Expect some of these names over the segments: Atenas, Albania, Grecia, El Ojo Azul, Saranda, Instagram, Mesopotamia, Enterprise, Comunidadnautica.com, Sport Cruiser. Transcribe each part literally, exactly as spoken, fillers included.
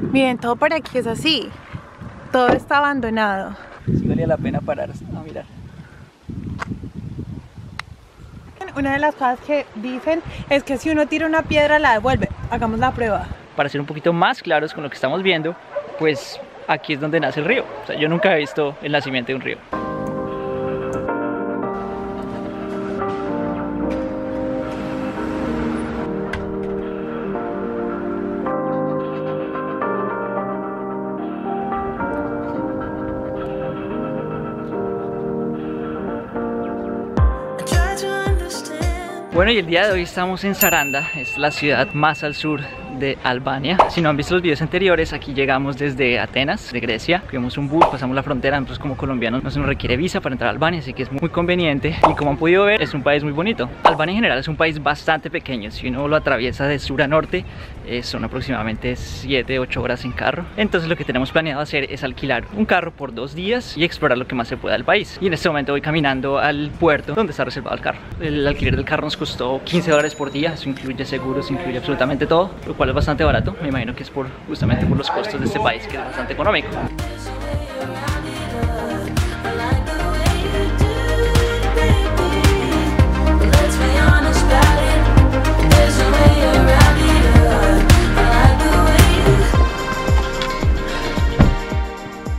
Miren, todo por aquí es así. Todo está abandonado. Sí valía la pena pararse a mirar. Una de las cosas que dicen es que si uno tira una piedra la devuelve. Hagamos la prueba. Para ser un poquito más claros con lo que estamos viendo, pues aquí es donde nace el río. O sea, yo nunca he visto el nacimiento de un río. Bueno, y el día de hoy estamos en Saranda, es la ciudad más al sur de Albania. Si no han visto los videos anteriores, aquí llegamos desde Atenas, de Grecia. Cogimos un bus, pasamos la frontera, nosotros como colombianos no se nos requiere visa para entrar a Albania, así que es muy conveniente. Y como han podido ver, es un país muy bonito. Albania en general es un país bastante pequeño, si uno lo atraviesa de sur a norte, eh, son aproximadamente siete a ocho horas en carro. Entonces lo que tenemos planeado hacer es alquilar un carro por dos días y explorar lo que más se pueda del país. Y en este momento voy caminando al puerto donde está reservado el carro. El alquiler del carro nos costó quince dólares por día, eso incluye seguros, incluye absolutamente todo, lo cual es bastante barato. Me imagino que es por justamente por los costos de este país, que es bastante económico.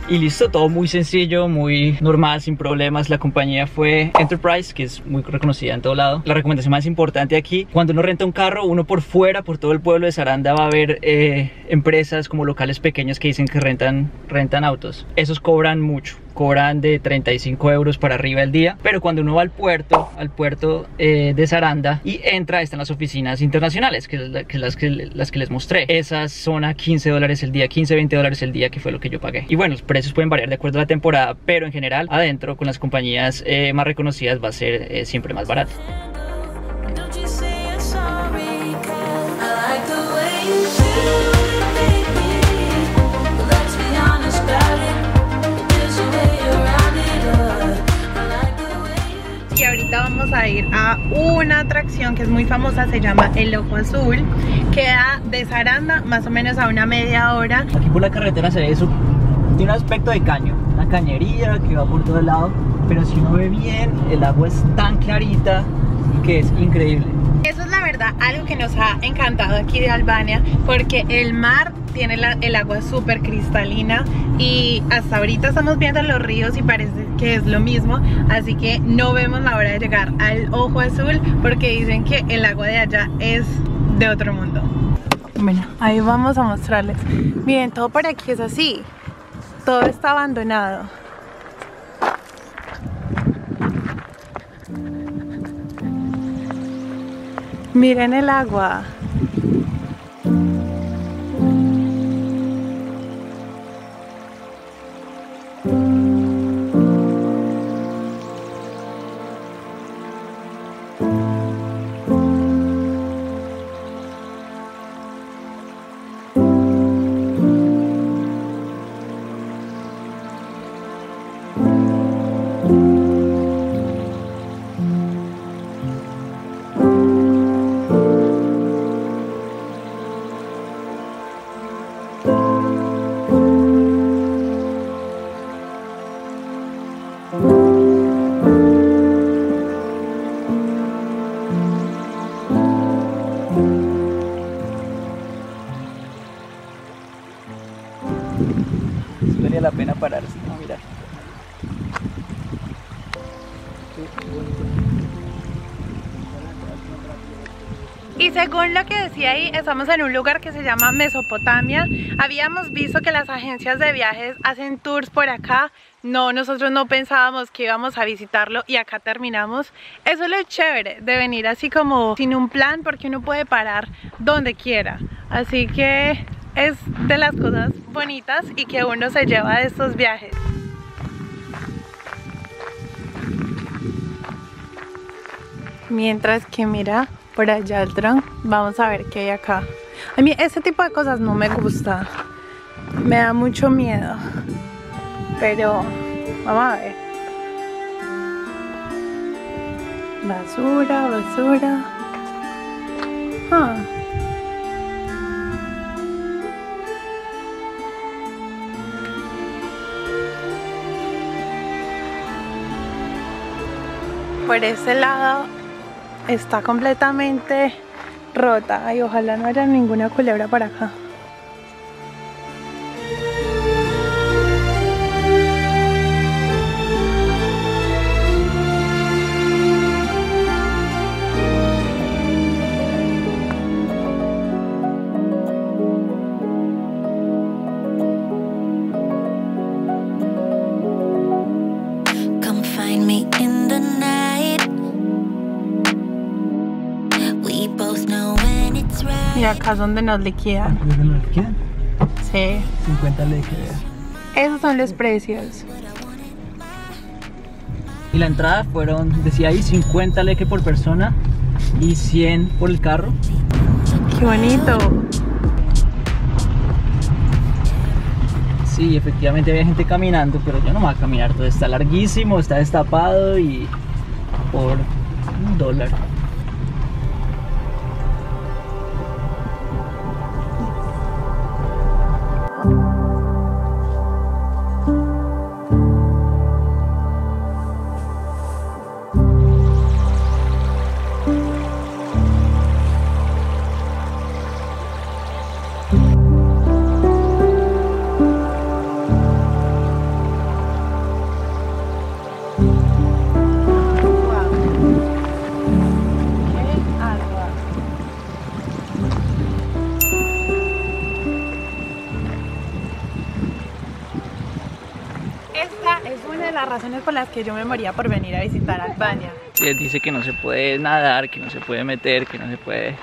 Y listo, todo muy sencillo, muy normal, sin problemas. La compañía fue Enterprise, que es muy reconocida en todo lado. La recomendación más importante aquí, cuando uno renta un carro, uno por fuera, por todo el pueblo de Saranda va a haber eh, empresas como locales pequeños que dicen que rentan, rentan autos. Esos cobran mucho, cobran de treinta y cinco euros para arriba el día. Pero cuando uno va al puerto, al puerto eh, de Saranda y entra, están las oficinas internacionales, que son las que, las que les mostré. Esas son a quince dólares el día, quince, veinte dólares el día, que fue lo que yo pagué. Y bueno, los precios pueden variar de acuerdo a la temporada, pero en general adentro con las compañías eh, más reconocidas va a ser eh, siempre más barato. Vamos a ir a una atracción que es muy famosa, se llama El Ojo Azul. Queda de Saranda más o menos a una media hora. Aquí por la carretera se ve eso, tiene un aspecto de caño, una cañería que va por todo el lado, pero si uno ve bien, el agua es tan clarita que es increíble. Eso es la verdad, algo que nos ha encantado aquí de Albania, porque el mar tiene la, el agua súper cristalina y hasta ahorita estamos viendo los ríos y parece que es lo mismo, así que no vemos la hora de llegar al Ojo Azul porque dicen que el agua de allá es de otro mundo. Bueno, ahí vamos a mostrarles. Miren, todo por aquí es así, todo está abandonado. Miren el agua. La pena pararse a mirar. Y según lo que decía ahí, estamos en un lugar que se llama Mesopotamia. Habíamos visto que las agencias de viajes hacen tours por acá. No, nosotros no pensábamos que íbamos a visitarlo y acá terminamos. Eso es lo chévere de venir así como sin un plan, porque uno puede parar donde quiera. Así que es de las cosas bonitas y que uno se lleva de estos viajes. Mientras que mira por allá el dron, vamos a ver qué hay acá. A mí este tipo de cosas no me gusta, me da mucho miedo, pero vamos a ver. Basura, basura. Ah. por ese lado está completamente rota. Ay, ojalá no haya ninguna culebra por acá. Y acá es donde nos liquidan. ¿Dónde nos liquidan? Sí. cincuenta lecras. Esos son los precios. Y la entrada fueron, decía ahí, cincuenta lecras por persona y cien por el carro. ¡Qué bonito! Sí, efectivamente había gente caminando, pero yo no me voy a caminar. Todo está larguísimo, está destapado y por un dólar. Por las que yo me moría por venir a visitar Albania. Él dice que no se puede nadar, que no se puede meter, que no se puede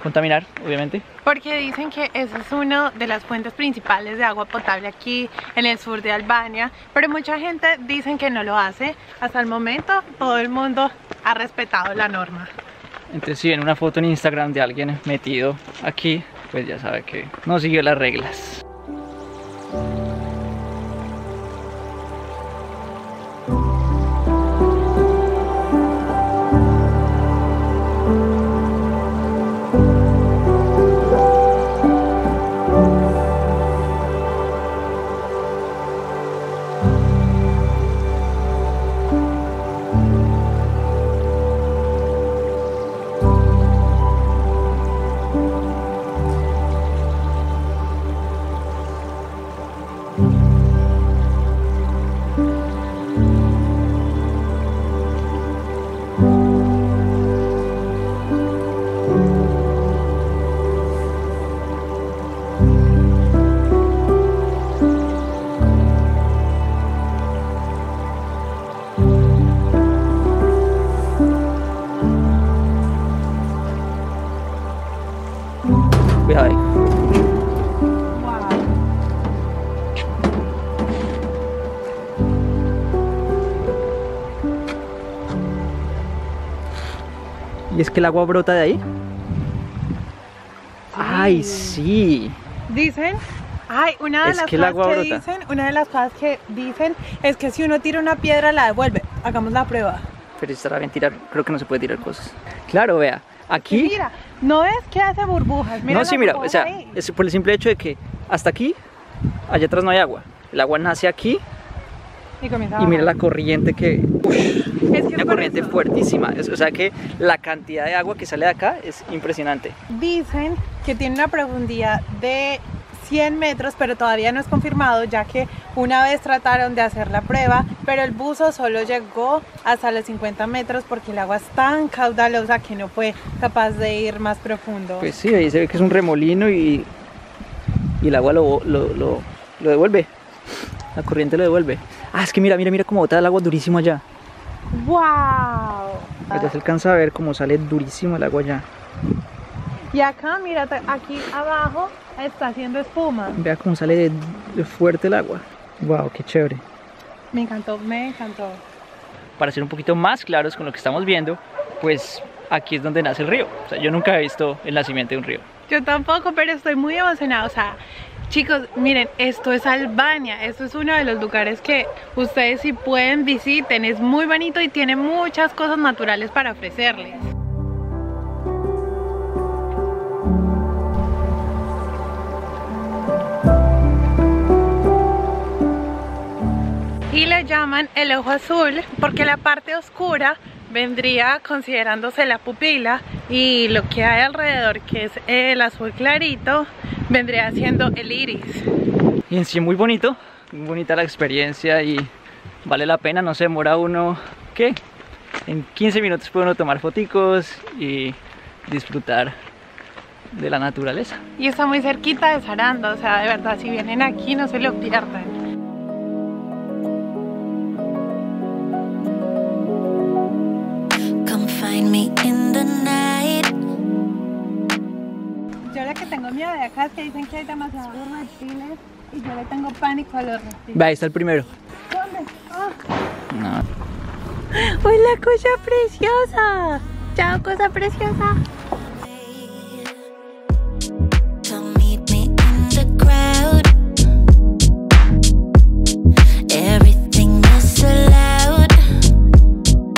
contaminar, obviamente. Porque dicen que esa es una de las fuentes principales de agua potable aquí en el sur de Albania, pero mucha gente dicen que no lo hace. Hasta el momento todo el mundo ha respetado la norma. Entonces si ven una foto en Instagram de alguien metido aquí, pues ya sabe que no siguió las reglas. Y es que el agua brota de ahí. Sí. Ay, sí. Dicen, ay, una de es las que cosas que brota. dicen, una de las cosas que dicen es que si uno tira una piedra la devuelve. Hagamos la prueba. Pero estará bien tirar, creo que no se puede tirar cosas. Claro, vea, aquí. Y mira, no es que hace burbujas. Mira no, sí, mira, o sea, ahí. Es por el simple hecho de que hasta aquí, allá atrás no hay agua. El agua nace aquí. Y, y mira la corriente que... Uff, es que una corriente eso. fuertísima. O sea que la cantidad de agua que sale de acá es impresionante. Dicen que tiene una profundidad de cien metros, pero todavía no es confirmado, ya que una vez trataron de hacer la prueba, pero el buzo solo llegó hasta los cincuenta metros porque el agua es tan caudalosa que no fue capaz de ir más profundo. Pues sí, ahí se ve que es un remolino y, y el agua lo, lo, lo, lo devuelve. La corriente lo devuelve. Ah, es que mira, mira, mira cómo bota el agua durísimo allá. ¡Wow! Allá se alcanza a ver cómo sale durísimo el agua allá. Y acá, mira, aquí abajo está haciendo espuma. Vea cómo sale de, de fuerte el agua. ¡Wow, qué chévere! Me encantó, me encantó. Para ser un poquito más claros con lo que estamos viendo, pues aquí es donde nace el río. O sea, yo nunca he visto el nacimiento de un río. Yo tampoco, pero estoy muy emocionada, o sea... Chicos, miren, esto es Albania, esto es uno de los lugares que ustedes si pueden visiten, es muy bonito y tiene muchas cosas naturales para ofrecerles. Y le llaman el Ojo Azul porque la parte oscura vendría considerándose la pupila, y lo que hay alrededor, que es el azul clarito, vendría siendo el iris. Y en sí muy bonito, muy bonita la experiencia y vale la pena. No se demora uno, ¿qué? En quince minutos puede uno tomar foticos y disfrutar de la naturaleza. Y está muy cerquita de Saranda, o sea, de verdad, si vienen aquí no se lo pierdan. Yo la que tengo miedo de acá es que dicen que hay demasiados reptiles y yo le tengo pánico a los reptiles. Ve, ahí está el primero. ¿Dónde? Oh. No. ¡Hola, cosa preciosa! ¡Chao, cosa preciosa!